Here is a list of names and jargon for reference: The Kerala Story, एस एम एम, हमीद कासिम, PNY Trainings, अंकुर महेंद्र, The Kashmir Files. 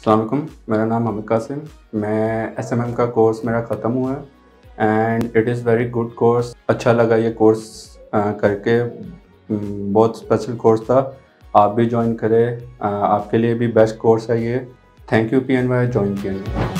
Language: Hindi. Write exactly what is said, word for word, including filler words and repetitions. अस्सलामुअलैकुम, मेरा नाम हमीद कासिम। मैं एस एम एम का कोर्स मेरा ख़त्म हुआ है and it is very good course. अच्छा लगा ये कोर्स करके, बहुत स्पेशल कोर्स था। आप भी ज्वाइन करें, आपके लिए भी बेस्ट कोर्स है ये। Thank you P N Y join किया।